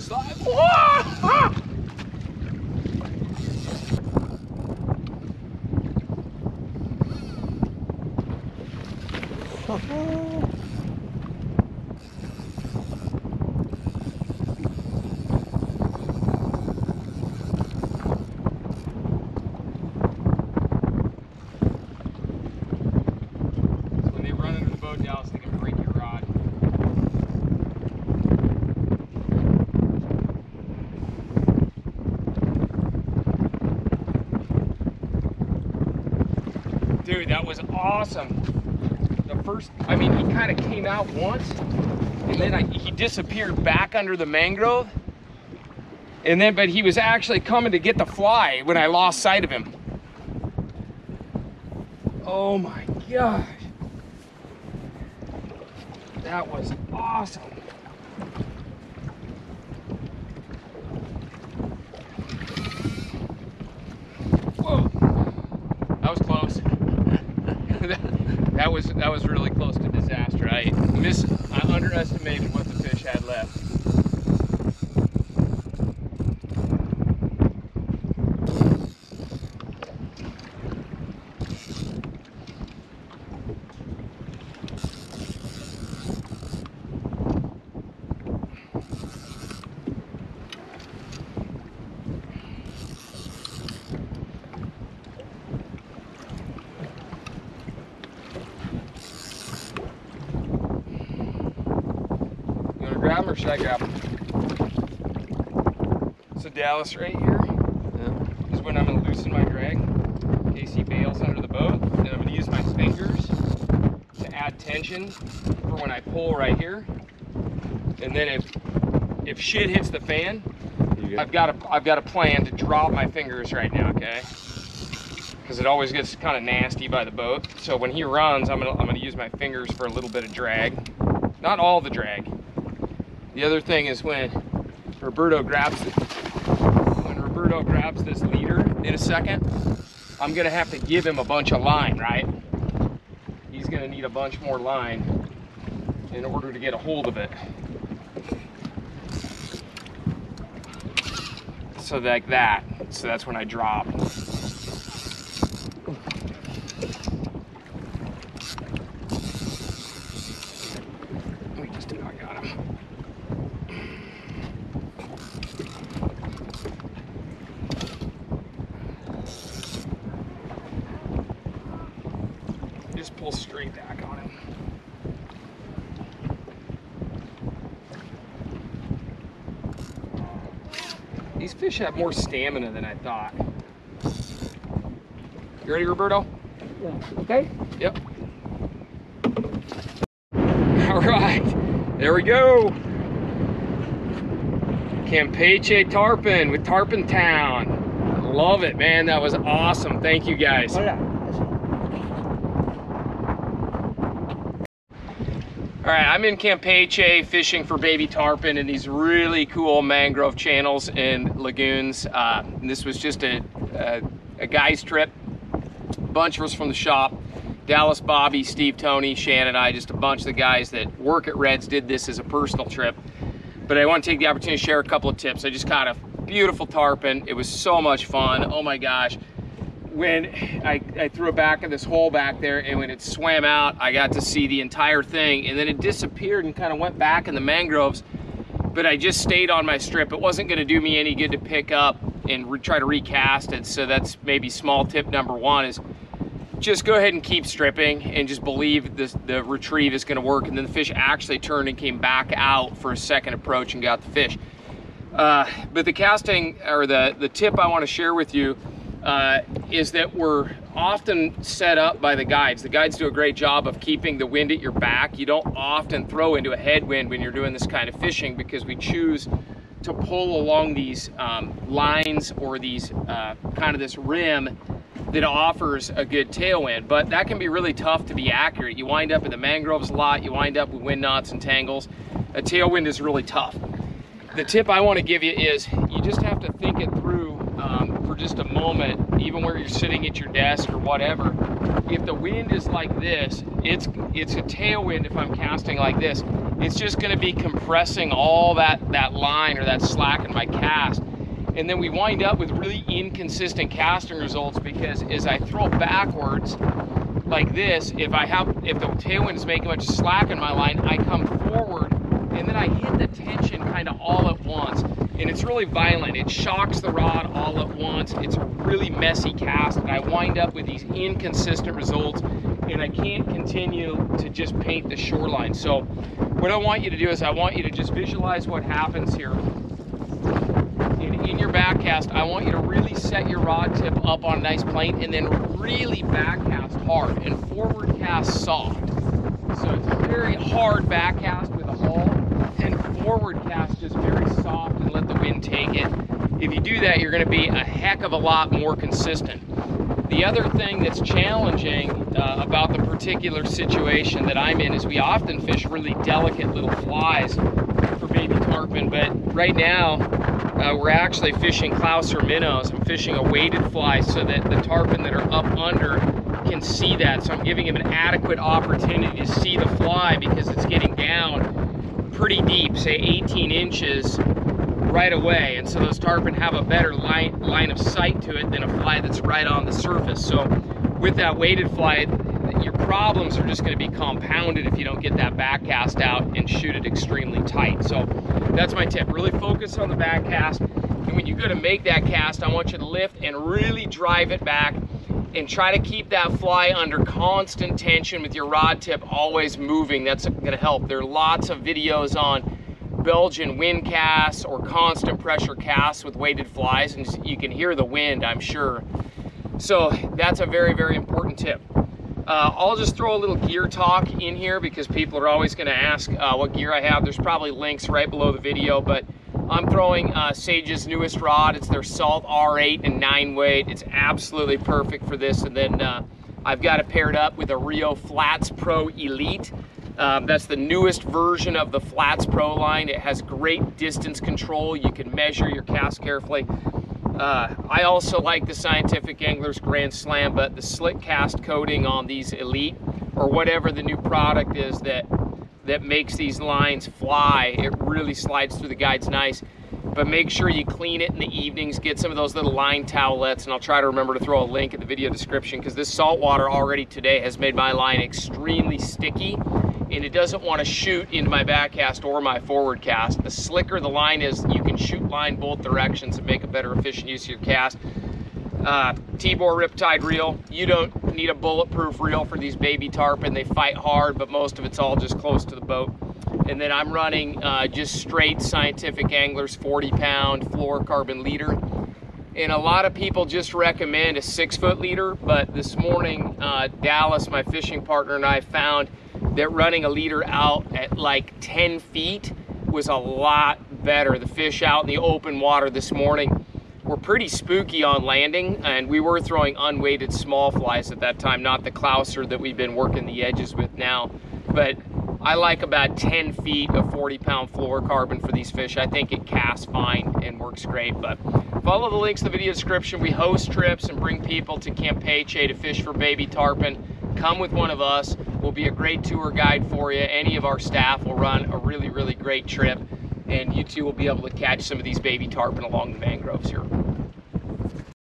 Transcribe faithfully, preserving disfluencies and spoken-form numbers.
he's like, whoa! Dude, that was awesome. The first, I mean, he kind of came out once, and then I, he disappeared back under the mangrove. And then, but he was actually coming to get the fly when I lost sight of him. Oh my gosh. That was awesome. Whoa, that was close. That was that was really close to disaster. I miss I underestimated what the fish had left. Grab him, or should I grab him? It's a Dallas right here. Yeah. This is when I'm going to loosen my drag in case he bails under the boat. And I'm going to use my fingers to add tension for when I pull right here. And then if if shit hits the fan, go. I've got a I've got a plan to drop my fingers right now, okay? Because it always gets kind of nasty by the boat. So when he runs, I'm gonna I'm gonna use my fingers for a little bit of drag, not all the drag. The other thing is when Roberto grabs it, when Roberto grabs this leader in a second, I'm gonna have to give him a bunch of line, right? He's gonna need a bunch more line in order to get a hold of it. So like that. So that's when I drop. Straight back on him. These fish have more stamina than I thought. You ready, Roberto? Yeah. Okay? Yep. All right. There we go. Campeche tarpon with Tarpon Town. I love it, man. That was awesome. Thank you, guys. All right, I'm in Campeche fishing for baby tarpon in these really cool mangrove channels and lagoons. Uh, and this was just a, a, a guy's trip. A bunch of us from the shop. Dallas, Bobby, Steve, Tony, Shannon, and I, just a bunch of the guys that work at Red's, did this as a personal trip. But I want to take the opportunity to share a couple of tips. I just caught a beautiful tarpon. It was so much fun. Oh my gosh. When I, I threw it back in this hole back there, and when it swam out, I got to see the entire thing, and then it disappeared and kind of went back in the mangroves, but I just stayed on my strip. It wasn't gonna do me any good to pick up and re try to recast it, so that's maybe small tip number one is just go ahead and keep stripping and just believe this, the retrieve is gonna work, and then the fish actually turned and came back out for a second approach and got the fish. Uh, but the casting, or the, the tip I wanna share with you Uh, is that we're often set up by the guides. The guides do a great job of keeping the wind at your back. You don't often throw into a headwind when you're doing this kind of fishing because we choose to pull along these um, lines or these uh, kind of this rim that offers a good tailwind. But that can be really tough to be accurate. You wind up in the mangroves a lot. You wind up with wind knots and tangles. A tailwind is really tough. The tip I want to give you is you just have to think it through um, for just a moment, even where you're sitting at your desk or whatever. If the wind is like this, it's it's a tailwind if I'm casting like this. it's just going to be compressing all that, that line or that slack in my cast. And then we wind up with really inconsistent casting results, because as I throw backwards like this, if I have if the tailwind is making much slack in my line, I come forward and then I hit the tension kind of all at once. And it's really violent. It shocks the rod all at once. It's a really messy cast, and I wind up with these inconsistent results, and I can't continue to just paint the shoreline. So what I want you to do is I want you to just visualize what happens here. In your back cast, I want you to really set your rod tip up on a nice plane, and then really back cast hard and forward cast soft. So it's a very hard back cast with a haul, and forward cast just very soft and let the wind take it. If you do that, you're going to be a heck of a lot more consistent. The other thing that's challenging uh, about the particular situation that I'm in is we often fish really delicate little flies for baby tarpon, but right now Uh, we're actually fishing Clouser minnows. I'm fishing a weighted fly so that the tarpon that are up under can see that. So I'm giving him an adequate opportunity to see the fly, because it's getting down pretty deep, say eighteen inches right away. And so those tarpon have a better line, line of sight to it than a fly that's right on the surface. So with that weighted fly, your problems are just going to be compounded if you don't get that back cast out and shoot it extremely tight. So that's my tip. Really focus on the back cast. And when you go to make that cast, I want you to lift and really drive it back, and try to keep that fly under constant tension with your rod tip always moving. That's going to help. There are lots of videos on Belgian wind casts or constant pressure casts with weighted flies, and you can hear the wind, I'm sure. So that's a very, very important tip. Uh, I'll just throw a little gear talk in here, because people are always going to ask uh, what gear I have. There's probably links right below the video, but I'm throwing uh, Sage's newest rod. It's their Salt R eight and nine weight. It's absolutely perfect for this. And then uh, I've got it paired up with a R I O Flats PRO Elite. Um, that's the newest version of the Flats PRO line. It has great distance control. You can measure your cast carefully. Uh, I also like the Scientific Anglers Grand Slam, but the slick cast coating on these Elite, or whatever the new product is that that makes these lines fly, it really slides through the guides nice. But make sure you clean it in the evenings, get some of those little line towelettes, and I'll try to remember to throw a link in the video description, because this salt water already today has made my line extremely sticky, and it doesn't want to shoot into my back cast or my forward cast. The slicker the line is, you can shoot line both directions and make a better efficient use of your cast. Uh, Tibor Riptide reel. You don't need a bulletproof reel for these baby tarpon. They fight hard, but most of it's all just close to the boat. And then I'm running uh, just straight Scientific Anglers forty pound fluorocarbon leader. And a lot of people just recommend a six foot leader, but this morning uh, Dallas, my fishing partner, and I found that running a leader out at like ten feet was a lot better. The fish out in the open water this morning were pretty spooky on landing, and we were throwing unweighted small flies at that time, not the Clouser that we've been working the edges with now. But I like about ten feet of forty pound fluorocarbon for these fish. I think it casts fine and works great. But follow the links in the video description. We host trips and bring people to Campeche to fish for baby tarpon. Come with one of us. We'll be a great tour guide for you. Any of our staff will run a really, really great trip, and you two will be able to catch some of these baby tarpon along the mangroves here.